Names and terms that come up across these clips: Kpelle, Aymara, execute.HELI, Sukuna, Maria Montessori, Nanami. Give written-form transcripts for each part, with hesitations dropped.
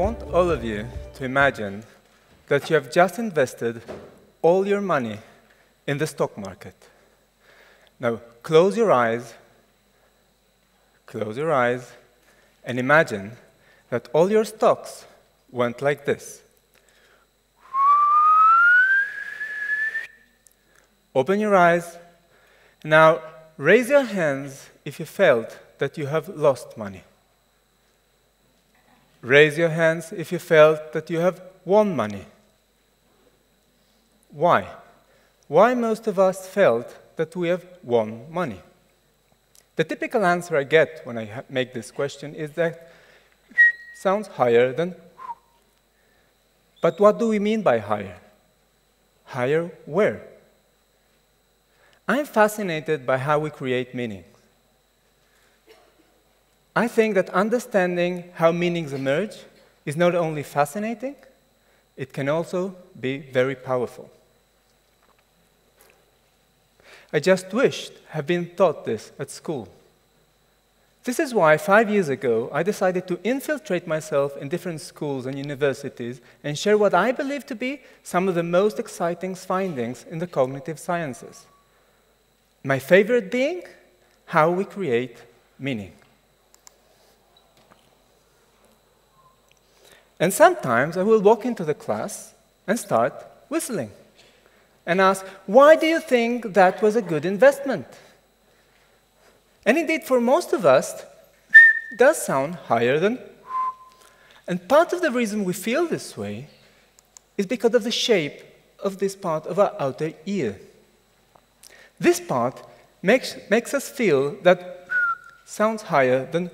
want all of you to imagine that you have just invested all your money in the stock market. Now, close your eyes, and imagine that all your stocks went like this. Open your eyes. Now, raise your hands if you felt that you have lost money. Raise your hands if you felt that you have won money. Why? Why most of us felt that we have won money? The typical answer I get when I make this question is that sounds higher than. But what do we mean by higher? Higher where? I'm fascinated by how we create meaning. I think that understanding how meanings emerge is not only fascinating, it can also be very powerful. I just wished I had been taught this at school. This is why 5 years ago I decided to infiltrate myself in different schools and universities and share what I believe to be some of the most exciting findings in the cognitive sciences. My favorite being how we create meaning. And sometimes I will walk into the class and start whistling and ask, why do you think that was a good investment? And indeed, for most of us, it does sound higher than. And part of the reason we feel this way is because of the shape of this part of our outer ear. This part makes us feel that sounds higher than.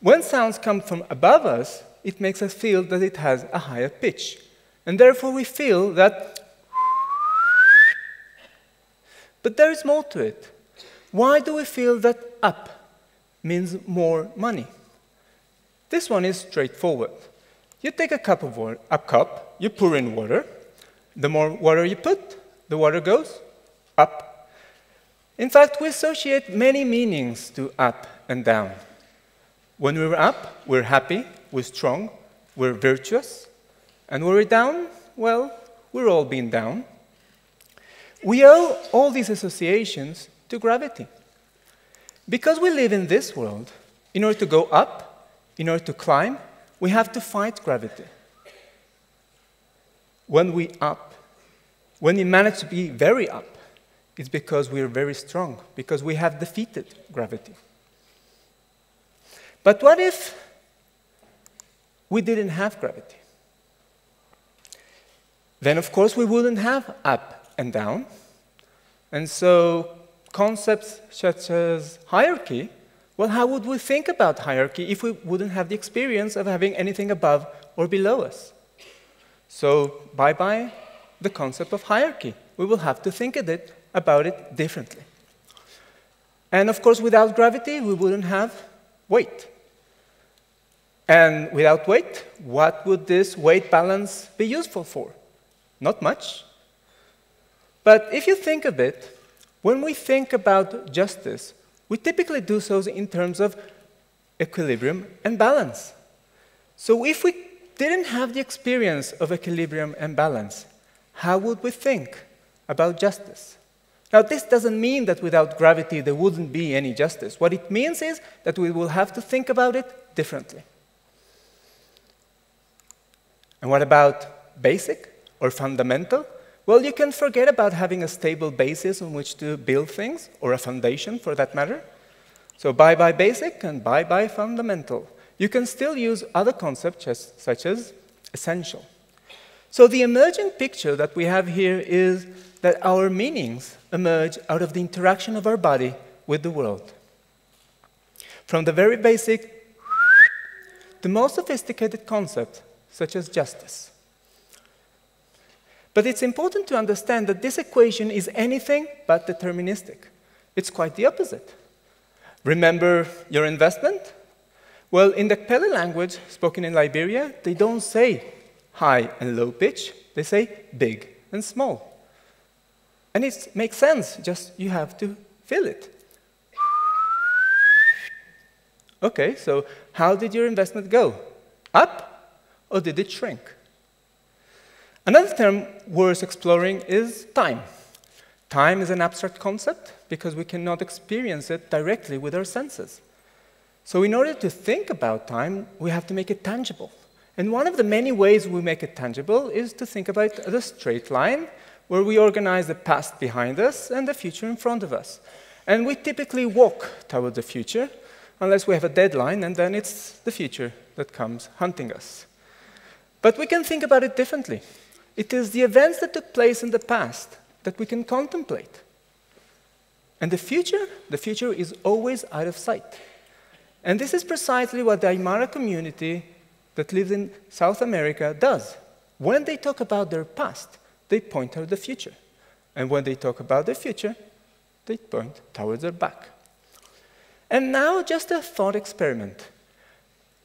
When sounds come from above us, it makes us feel that it has a higher pitch. And therefore, we feel that. But there is more to it. Why do we feel that up means more money? This one is straightforward. You take a cup, you pour in water. The more water you put, the water goes up. In fact, we associate many meanings to up and down. When we're up, we're happy, we're strong, we're virtuous. And when we're down, well, we're all been down. We owe all these associations to gravity. Because we live in this world, in order to go up, in order to climb, we have to fight gravity. When we manage to be very up, it's because we are very strong, because we have defeated gravity. But what if we didn't have gravity? Then, of course, we wouldn't have up and down, and so concepts such as hierarchy, well, how would we think about hierarchy if we wouldn't have the experience of having anything above or below us? So bye-bye the concept of hierarchy. We will have to think about it differently. And of course, without gravity, we wouldn't have weight. And without weight, what would this weight balance be useful for? Not much. But if you think of it, when we think about justice, we typically do so in terms of equilibrium and balance. So if we didn't have the experience of equilibrium and balance, how would we think about justice? Now, this doesn't mean that without gravity there wouldn't be any justice. What it means is that we will have to think about it differently. And what about basic or fundamental? Well, you can forget about having a stable basis on which to build things, or a foundation for that matter. So bye-bye basic and bye-bye fundamental. You can still use other concepts such as essential. So the emerging picture that we have here is that our meanings emerge out of the interaction of our body with the world. From the very basic to more sophisticated concepts such as justice. But it's important to understand that this equation is anything but deterministic. It's quite the opposite. Remember your investment? Well, in the Kpelle language spoken in Liberia, they don't say high and low pitch. They say big and small. And it makes sense, just you have to feel it. Okay, so how did your investment go? up, or did it shrink? Another term worth exploring is time. Time is an abstract concept because we cannot experience it directly with our senses. So in order to think about time, we have to make it tangible. And one of the many ways we make it tangible is to think about the straight line, where we organize the past behind us and the future in front of us. And we typically walk toward the future, unless we have a deadline, and then it's the future that comes hunting us. But we can think about it differently. It is the events that took place in the past that we can contemplate. And the future is always out of sight. And this is precisely what the Aymara community that lives in South America does. When they talk about their past, they point toward the future. And when they talk about their future, they point towards their back. And now, just a thought experiment.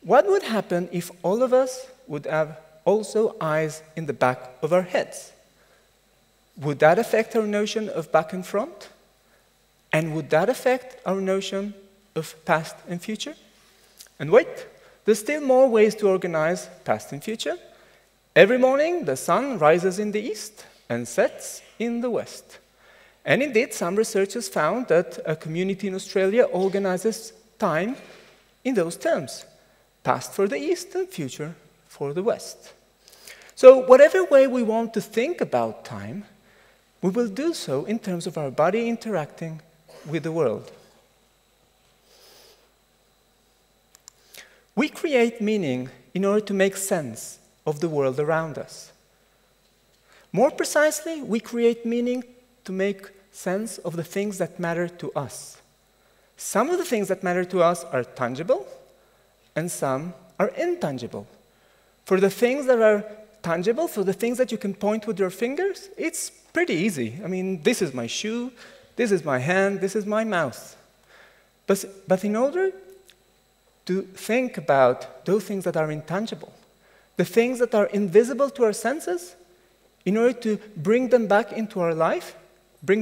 What would happen if all of us would have also eyes in the back of our heads? Would that affect our notion of back and front? And would that affect our notion of past and future? And wait, there's still more ways to organize past and future. Every morning, the sun rises in the east and sets in the west. And indeed, some researchers found that a community in Australia organizes time in those terms: past for the east and future for the west. So whatever way we want to think about time, we will do so in terms of our body interacting with the world. We create meaning in order to make sense of the world around us. More precisely, we create meaning to make sense of the things that matter to us. Some of the things that matter to us are tangible, and some are intangible. For the things that are tangible, for the things that you can point with your fingers, it's pretty easy. I mean, this is my shoe, this is my hand, this is my mouth. But in order to think about those things that are intangible, the things that are invisible to our senses, in order to bring them back into our life, we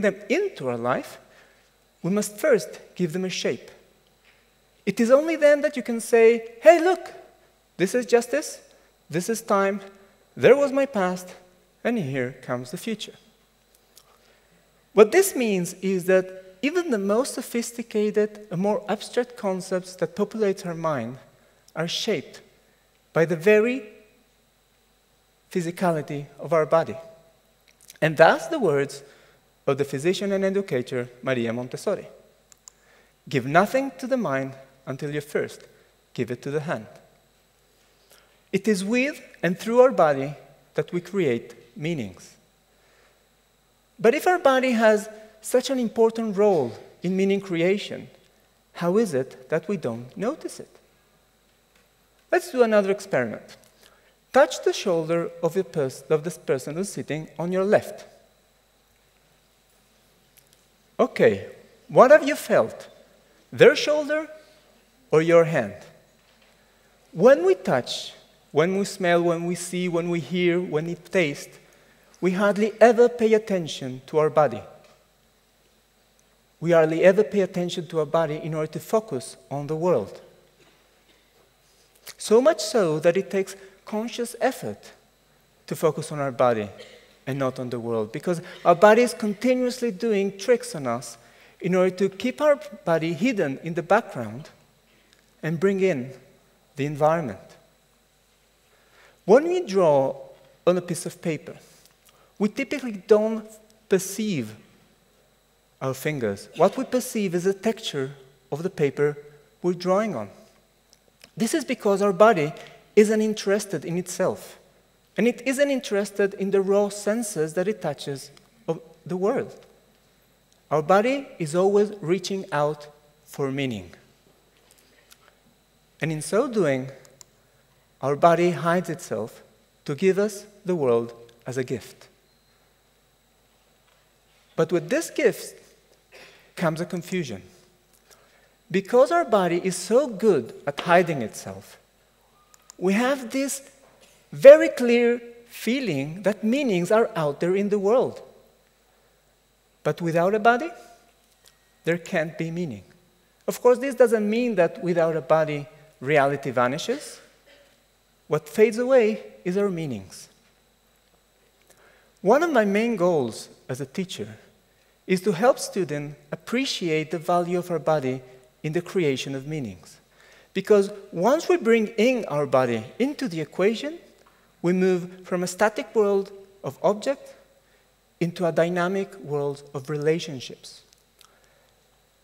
must first give them a shape. It is only then that you can say, hey, look, this is justice, this is time, there was my past, and here comes the future. What this means is that even the most sophisticated and more abstract concepts that populate our mind are shaped by the very physicality of our body. And that's the words of the physician and educator Maria Montessori. Give nothing to the mind until you first give it to the hand. It is with and through our body that we create meanings. But if our body has such an important role in meaning creation, how is it that we don't notice it? Let's do another experiment. Touch the shoulder of this person who's sitting on your left. Okay, what have you felt? Their shoulder or your hand? When we touch, when we smell, when we see, when we hear, when we taste, we hardly ever pay attention to our body. We hardly ever pay attention to our body in order to focus on the world. So much so that it takes conscious effort to focus on our body and not on the world, because our body is continuously doing tricks on us in order to keep our body hidden in the background and bring in the environment. When we draw on a piece of paper, we typically don't perceive our fingers. What we perceive is the texture of the paper we're drawing on. This is because our body isn't interested in itself, and it isn't interested in the raw senses that it touches of the world. Our body is always reaching out for meaning. And in so doing, our body hides itself to give us the world as a gift. But with this gift comes a confusion. Because our body is so good at hiding itself, we have this very clear feeling that meanings are out there in the world. But without a body, there can't be meaning. Of course, this doesn't mean that without a body, reality vanishes. What fades away is our meanings. One of my main goals as a teacher is to help students appreciate the value of our body in the creation of meanings. Because once we bring in our body into the equation, we move from a static world of objects into a dynamic world of relationships.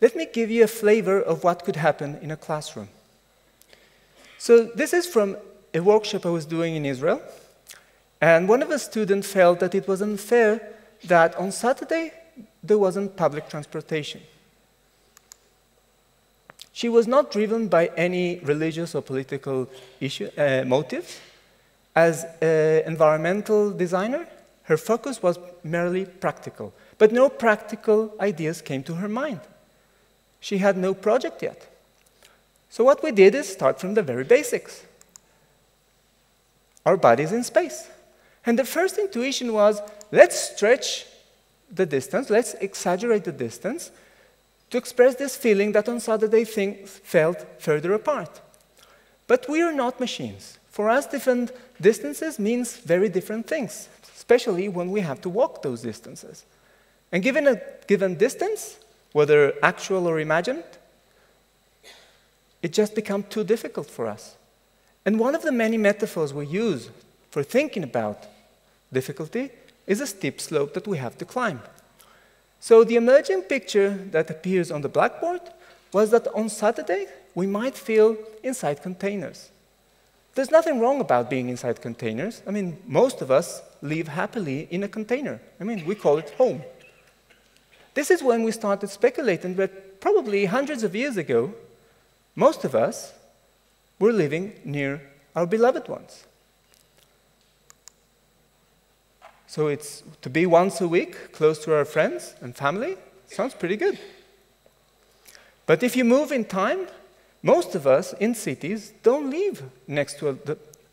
Let me give you a flavor of what could happen in a classroom. So this is from a workshop I was doing in Israel, and one of the students felt that it was unfair that on Saturday there wasn't public transportation. She was not driven by any religious or political issue, motive. As an environmental designer, her focus was merely practical, but no practical ideas came to her mind. She had no project yet. So what we did is start from the very basics. Our bodies in space. And the first intuition was, let's stretch the distance, let's exaggerate the distance to express this feeling that on Saturday things felt further apart. But we are not machines. For us, different distances means very different things, especially when we have to walk those distances. And given a given distance, whether actual or imagined, it just becomes too difficult for us. And one of the many metaphors we use for thinking about difficulty is a steep slope that we have to climb. So the emerging picture that appears on the blackboard was that on Saturday, we might feel inside containers. There's nothing wrong about being inside containers. I mean, most of us live happily in a container. I mean, we call it home. This is when we started speculating that probably hundreds of years ago, most of us were living near our beloved ones. So it's to be once a week, close to our friends and family, sounds pretty good. But if you move in time, most of us in cities don't live next to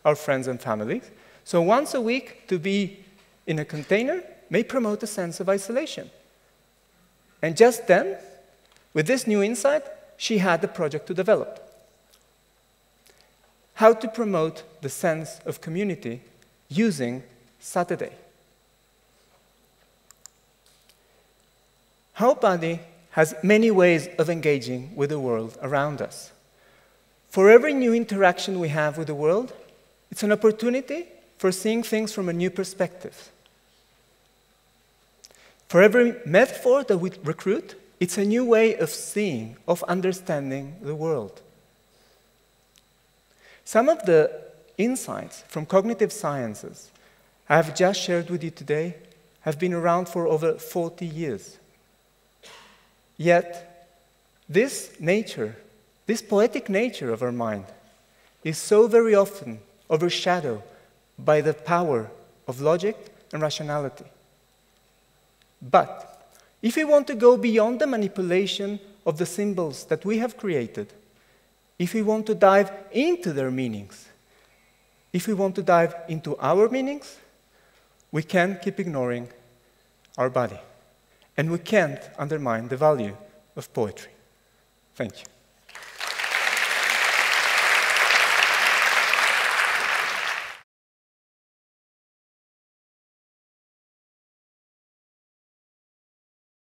our friends and families. So once a week to be in a container may promote a sense of isolation. And just then, with this new insight, she had a project to develop. How to promote the sense of community using Saturday. Our body has many ways of engaging with the world around us. For every new interaction we have with the world, it's an opportunity for seeing things from a new perspective. For every metaphor that we recruit, it's a new way of seeing, of understanding the world. Some of the insights from cognitive sciences I have just shared with you today have been around for over 40 years. Yet, this poetic nature of our mind is so very often overshadowed by the power of logic and rationality. But if we want to go beyond the manipulation of the symbols that we have created, if we want to dive into their meanings, if we want to dive into our meanings, we can't keep ignoring our body. And we can't undermine the value of poetry. Thank you.